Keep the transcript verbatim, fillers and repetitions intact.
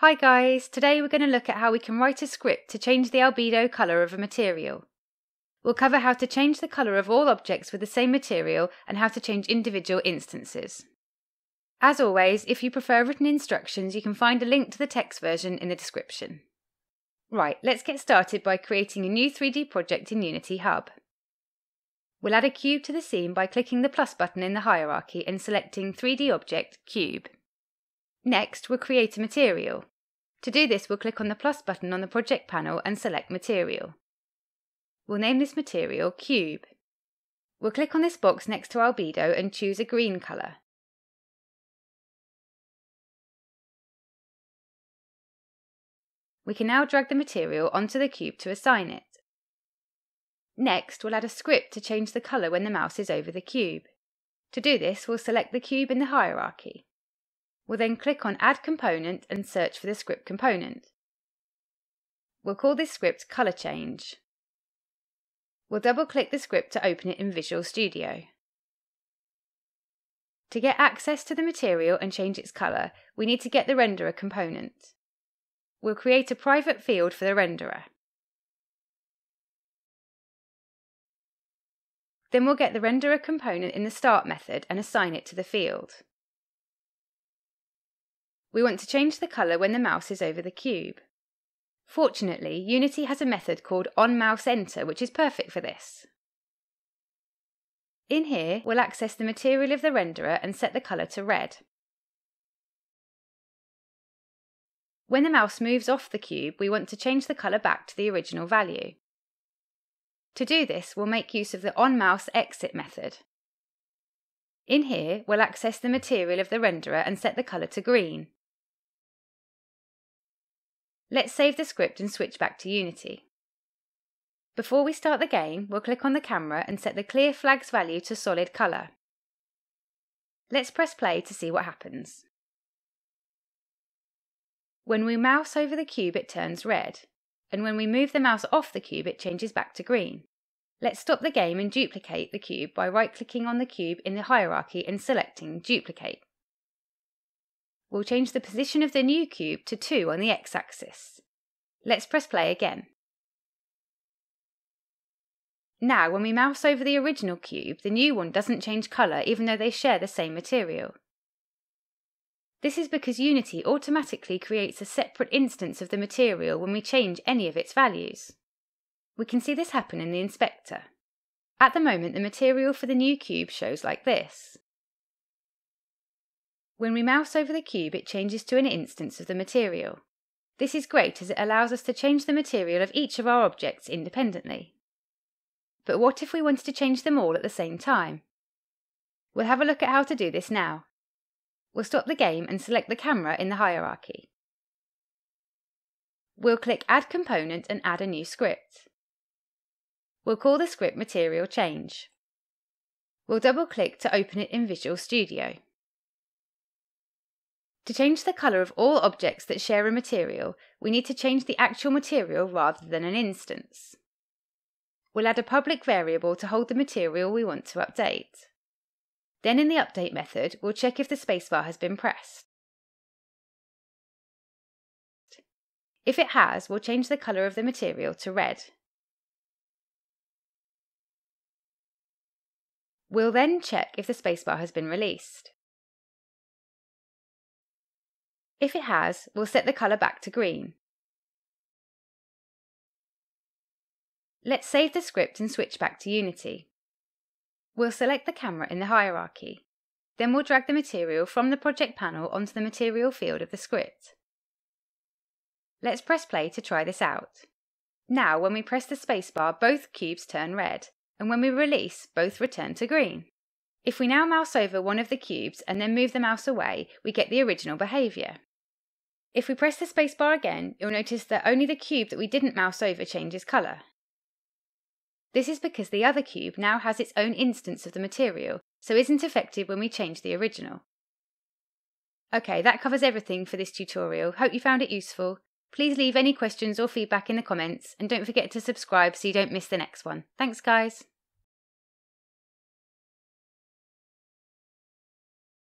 Hi guys, today we're going to look at how we can write a script to change the albedo colour of a material. We'll cover how to change the colour of all objects with the same material and how to change individual instances. As always, if you prefer written instructions, you can find a link to the text version in the description. Right, let's get started by creating a new three D project in Unity Hub. We'll add a cube to the scene by clicking the plus button in the hierarchy and selecting three D object, cube. Next, we'll create a material. To do this, we'll click on the plus button on the project panel and select material. We'll name this material cube. We'll click on this box next to albedo and choose a green colour. We can now drag the material onto the cube to assign it. Next, we'll add a script to change the colour when the mouse is over the cube. To do this, we'll select the cube in the hierarchy. We'll then click on Add Component and search for the script component. We'll call this script ColorChange. We'll double-click the script to open it in Visual Studio. To get access to the material and change its colour, we need to get the renderer component. We'll create a private field for the renderer. Then we'll get the renderer component in the start method and assign it to the field. We want to change the colour when the mouse is over the cube. Fortunately, Unity has a method called onMouseEnter which is perfect for this. In here, we'll access the material of the renderer and set the colour to red. When the mouse moves off the cube, we want to change the colour back to the original value. To do this, we'll make use of the onMouseExit method. In here, we'll access the material of the renderer and set the colour to green. Let's save the script and switch back to Unity. Before we start the game, we'll click on the camera and set the clear flag's value to solid colour. Let's press play to see what happens. When we mouse over the cube, it turns red, and when we move the mouse off the cube, it changes back to green. Let's stop the game and duplicate the cube by right-clicking on the cube in the hierarchy and selecting Duplicate. We'll change the position of the new cube to two on the x-axis. Let's press play again. Now, when we mouse over the original cube, the new one doesn't change colour even though they share the same material. This is because Unity automatically creates a separate instance of the material when we change any of its values. We can see this happen in the inspector. At the moment, the material for the new cube shows like this. When we mouse over the cube, it changes to an instance of the material. This is great as it allows us to change the material of each of our objects independently. But what if we wanted to change them all at the same time? We'll have a look at how to do this now. We'll stop the game and select the camera in the hierarchy. We'll click Add Component and add a new script. We'll call the script Material Change. We'll double-click to open it in Visual Studio. To change the colour of all objects that share a material, we need to change the actual material rather than an instance. We'll add a public variable to hold the material we want to update. Then in the update method, we'll check if the spacebar has been pressed. If it has, we'll change the colour of the material to red. We'll then check if the spacebar has been released. If it has, we'll set the colour back to green. Let's save the script and switch back to Unity. We'll select the camera in the hierarchy. Then we'll drag the material from the project panel onto the material field of the script. Let's press play to try this out. Now, when we press the spacebar, both cubes turn red, and when we release, both return to green. If we now mouse over one of the cubes and then move the mouse away, we get the original behaviour. If we press the spacebar again, you'll notice that only the cube that we didn't mouse over changes colour. This is because the other cube now has its own instance of the material, so isn't affected when we change the original. Okay, that covers everything for this tutorial. Hope you found it useful. Please leave any questions or feedback in the comments, and don't forget to subscribe so you don't miss the next one. Thanks, guys!